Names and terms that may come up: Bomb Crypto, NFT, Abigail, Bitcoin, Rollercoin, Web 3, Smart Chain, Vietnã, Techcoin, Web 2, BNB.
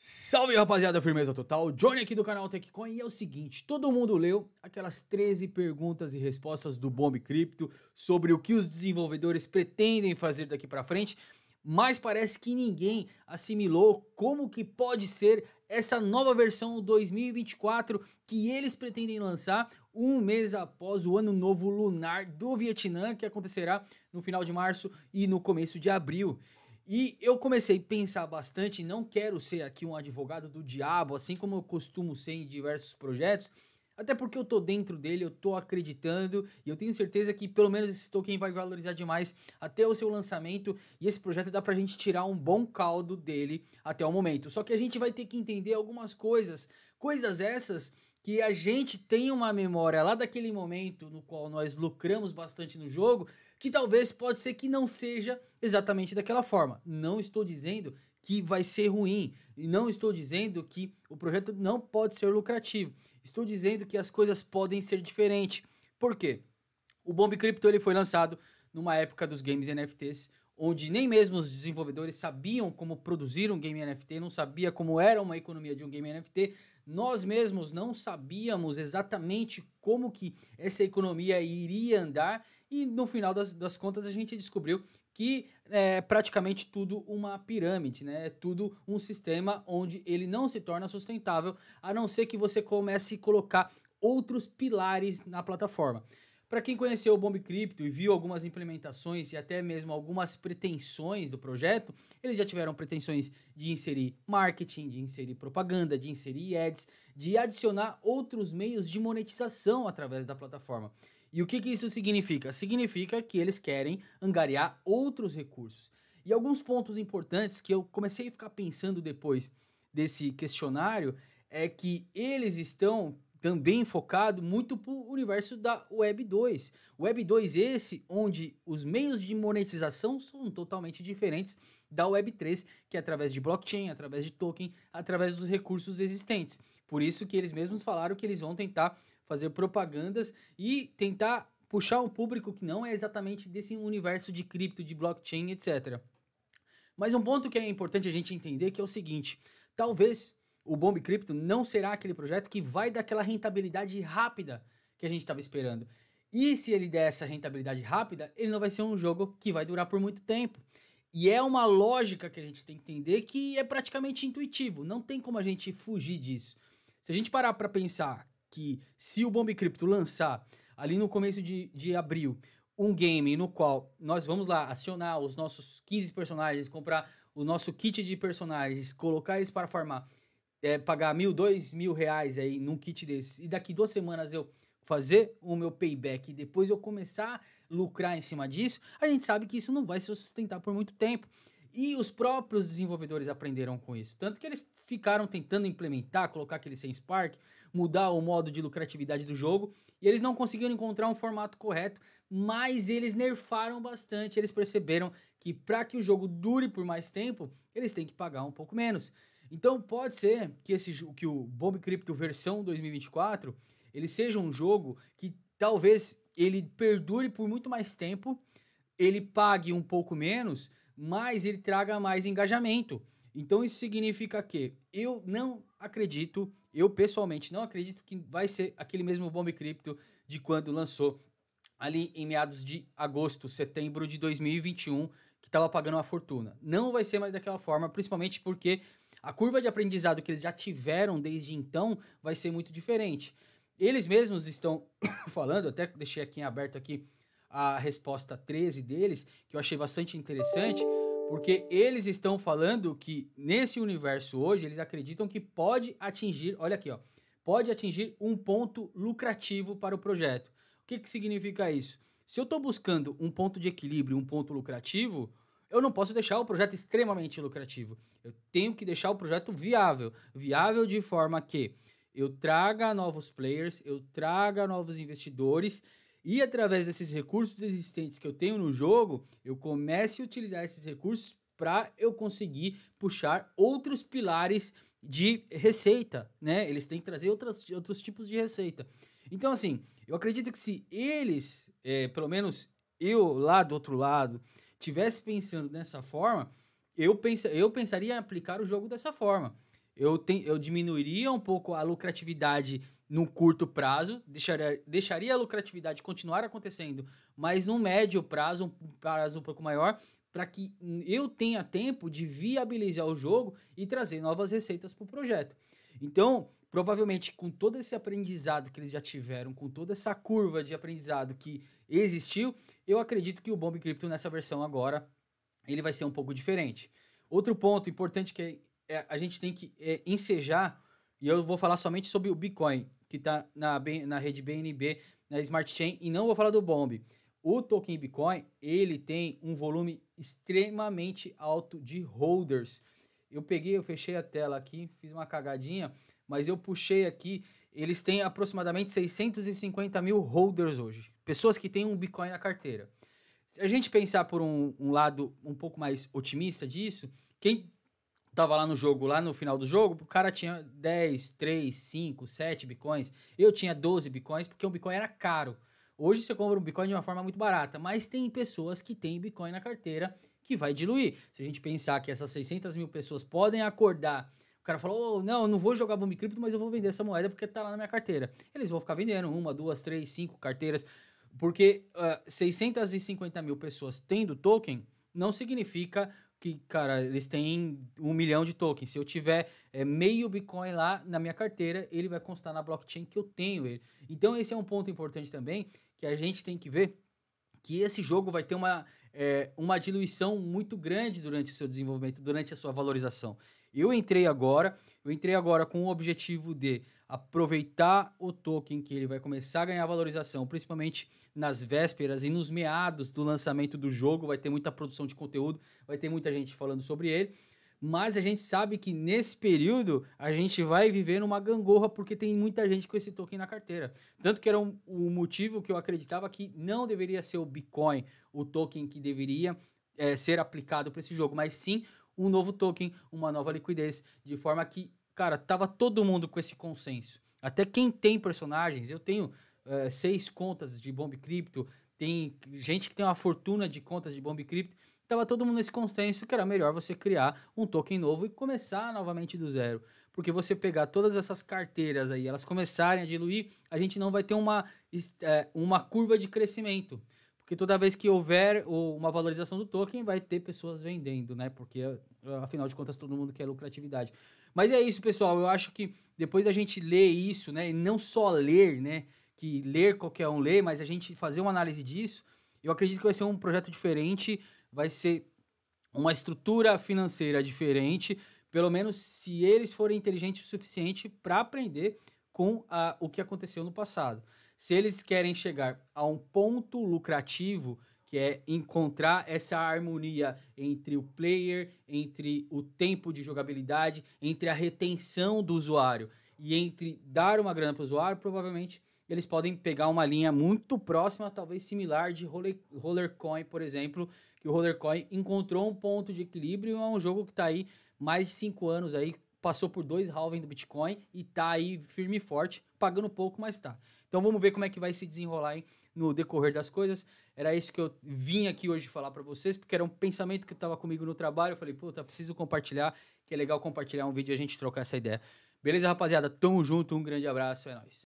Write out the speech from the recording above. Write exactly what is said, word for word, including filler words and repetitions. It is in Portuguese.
Salve, rapaziada, firmeza total, Johnny aqui do canal Techcoin, e é o seguinte, todo mundo leu aquelas treze perguntas e respostas do Bomb Crypto sobre o que os desenvolvedores pretendem fazer daqui para frente, mas parece que ninguém assimilou como que pode ser essa nova versão dois mil e vinte e quatro que eles pretendem lançar um mês após o ano novo lunar do Vietnã, que acontecerá no final de março e no começo de abril. E eu comecei a pensar bastante, não quero ser aqui um advogado do diabo, assim como eu costumo ser em diversos projetos, até porque eu tô dentro dele, eu tô acreditando, e eu tenho certeza que pelo menos esse token vai valorizar demais até o seu lançamento, e esse projeto dá pra gente tirar um bom caldo dele até o momento. Só que a gente vai ter que entender algumas coisas, coisas essas que a gente tem uma memória lá daquele momento no qual nós lucramos bastante no jogo, que talvez pode ser que não seja exatamente daquela forma. Não estou dizendo que vai ser ruim, e não estou dizendo que o projeto não pode ser lucrativo. Estou dizendo que as coisas podem ser diferentes. Por quê? O Bomb Crypto ele foi lançado numa época dos games N F Ts, onde nem mesmo os desenvolvedores sabiam como produzir um game N F T, não sabia como era uma economia de um game N F T, nós mesmos não sabíamos exatamente como que essa economia iria andar, e no final das, das contas a gente descobriu que é praticamente tudo uma pirâmide, né? É tudo um sistema onde ele não se torna sustentável, a não ser que você comece a colocar outros pilares na plataforma. Para quem conheceu o Bomb Crypto e viu algumas implementações e até mesmo algumas pretensões do projeto, eles já tiveram pretensões de inserir marketing, de inserir propaganda, de inserir ads, de adicionar outros meios de monetização através da plataforma. E o que que isso significa? Significa que eles querem angariar outros recursos. E alguns pontos importantes que eu comecei a ficar pensando depois desse questionário é que eles estão também focado muito para o universo da Web dois. Web dois esse, onde os meios de monetização são totalmente diferentes da Web três, que é através de blockchain, através de token, através dos recursos existentes. Por isso que eles mesmos falaram que eles vão tentar fazer propagandas e tentar puxar um público que não é exatamente desse universo de cripto, de blockchain, etcétera. Mas um ponto que é importante a gente entender que é o seguinte, talvez o Bomb Crypto não será aquele projeto que vai dar aquela rentabilidade rápida que a gente estava esperando. E se ele der essa rentabilidade rápida, ele não vai ser um jogo que vai durar por muito tempo. E é uma lógica que a gente tem que entender que é praticamente intuitivo, não tem como a gente fugir disso. Se a gente parar para pensar que se o Bomb Crypto lançar ali no começo de, de abril um game no qual nós vamos lá acionar os nossos quinze personagens, comprar o nosso kit de personagens, colocar eles para farmar, É, pagar mil, dois mil reais aí num kit desse, e daqui duas semanas eu fazer o meu payback e depois eu começar a lucrar em cima disso, a gente sabe que isso não vai se sustentar por muito tempo. E os próprios desenvolvedores aprenderam com isso, tanto que eles ficaram tentando implementar, colocar aquele sem Spark, mudar o modo de lucratividade do jogo, e eles não conseguiram encontrar um formato correto, mas eles nerfaram bastante, eles perceberam que para que o jogo dure por mais tempo, eles têm que pagar um pouco menos. Então pode ser que, esse, que o Bomb Crypto versão dois mil e vinte e quatro, ele seja um jogo que talvez ele perdure por muito mais tempo, ele pague um pouco menos, mas ele traga mais engajamento. Então isso significa que eu não acredito, eu pessoalmente não acredito que vai ser aquele mesmo Bomb Crypto de quando lançou ali em meados de agosto, setembro de dois mil e vinte e um, que estava pagando uma fortuna. Não vai ser mais daquela forma, principalmente porque a curva de aprendizado que eles já tiveram desde então vai ser muito diferente. Eles mesmos estão falando, até deixei aqui em aberto aqui a resposta treze deles, que eu achei bastante interessante, porque eles estão falando que nesse universo hoje eles acreditam que pode atingir, olha aqui, ó, pode atingir um ponto lucrativo para o projeto. O que que significa isso? Se eu estou buscando um ponto de equilíbrio, um ponto lucrativo, eu não posso deixar o projeto extremamente lucrativo. Eu tenho que deixar o projeto viável. Viável de forma que eu traga novos players, eu traga novos investidores e através desses recursos existentes que eu tenho no jogo, eu comece a utilizar esses recursos para eu conseguir puxar outros pilares de receita, né? Eles têm que trazer outras, outros tipos de receita. Então, assim, eu acredito que se eles, é, pelo menos eu lá do outro lado, tivesse pensando dessa forma, eu, pensa, eu pensaria em aplicar o jogo dessa forma. Eu, te, eu diminuiria um pouco a lucratividade no curto prazo, deixaria, deixaria a lucratividade continuar acontecendo, mas no médio prazo, um prazo um pouco maior, para que eu tenha tempo de viabilizar o jogo e trazer novas receitas para o projeto. Então, provavelmente, com todo esse aprendizado que eles já tiveram, com toda essa curva de aprendizado que existiu, eu acredito que o Bomb Crypto, nessa versão agora, ele vai ser um pouco diferente. Outro ponto importante que é É, a gente tem que é, ensejar, e eu vou falar somente sobre o Bitcoin, que está na, na rede B N B, na Smart Chain, e não vou falar do Bomb. O token Bitcoin, ele tem um volume extremamente alto de holders. Eu peguei, eu fechei a tela aqui, fiz uma cagadinha, mas eu puxei aqui, eles têm aproximadamente seiscentos e cinquenta mil holders hoje, pessoas que têm um Bitcoin na carteira. Se a gente pensar por um, um lado um pouco mais otimista disso, quem tava lá no jogo, lá no final do jogo, o cara tinha dez, três, cinco, sete bitcoins, eu tinha doze bitcoins, porque um bitcoin era caro. Hoje você compra um bitcoin de uma forma muito barata, mas tem pessoas que têm bitcoin na carteira que vai diluir. Se a gente pensar que essas seiscentas mil pessoas podem acordar, o cara falou, oh, não, eu não vou jogar Bomb Crypto, mas eu vou vender essa moeda porque tá lá na minha carteira. Eles vão ficar vendendo uma, duas, três, cinco carteiras, porque uh, seiscentas e cinquenta mil pessoas tendo token não significa que, cara, eles têm um milhão de tokens. Se eu tiver é, meio Bitcoin lá na minha carteira, ele vai constar na blockchain que eu tenho ele. Então, esse é um ponto importante também, que a gente tem que ver que esse jogo vai ter uma, é, uma diluição muito grande durante o seu desenvolvimento, durante a sua valorização. Eu entrei agora, eu entrei agora com o objetivo de aproveitar o token que ele vai começar a ganhar valorização, principalmente nas vésperas e nos meados do lançamento do jogo, vai ter muita produção de conteúdo, vai ter muita gente falando sobre ele, mas a gente sabe que nesse período a gente vai viver numa gangorra porque tem muita gente com esse token na carteira. Tanto que era um, um motivo que eu acreditava que não deveria ser o Bitcoin, o token que deveria é, ser aplicado para esse jogo, mas sim um novo token, uma nova liquidez, de forma que, cara, tava todo mundo com esse consenso. Até quem tem personagens, eu tenho uh, seis contas de Bomb Crypto, tem gente que tem uma fortuna de contas de Bomb Crypto, tava todo mundo nesse consenso que era melhor você criar um token novo e começar novamente do zero. Porque você pegar todas essas carteiras aí, elas começarem a diluir, a gente não vai ter uma, uma curva de crescimento. Porque toda vez que houver uma valorização do token, vai ter pessoas vendendo, né? Porque, afinal de contas, todo mundo quer lucratividade. Mas é isso, pessoal. Eu acho que depois da gente ler isso, né? E não só ler, né? Que ler qualquer um lê, mas a gente fazer uma análise disso, eu acredito que vai ser um projeto diferente, vai ser uma estrutura financeira diferente, pelo menos se eles forem inteligentes o suficiente para aprender com a, o que aconteceu no passado. Se eles querem chegar a um ponto lucrativo, que é encontrar essa harmonia entre o player, entre o tempo de jogabilidade, entre a retenção do usuário e entre dar uma grana para o usuário, provavelmente eles podem pegar uma linha muito próxima, talvez similar de Rollercoin, por exemplo, que o Rollercoin encontrou um ponto de equilíbrio, é um jogo que está aí mais de cinco anos aí, passou por dois halving do Bitcoin e está aí firme e forte, pagando pouco, mas está. Então vamos ver como é que vai se desenrolar hein, no decorrer das coisas. Era isso que eu vim aqui hoje falar para vocês, porque era um pensamento que estava comigo no trabalho. Eu falei, puta, preciso compartilhar, que é legal compartilhar um vídeo e a gente trocar essa ideia. Beleza, rapaziada? Tamo junto, um grande abraço, é nóis.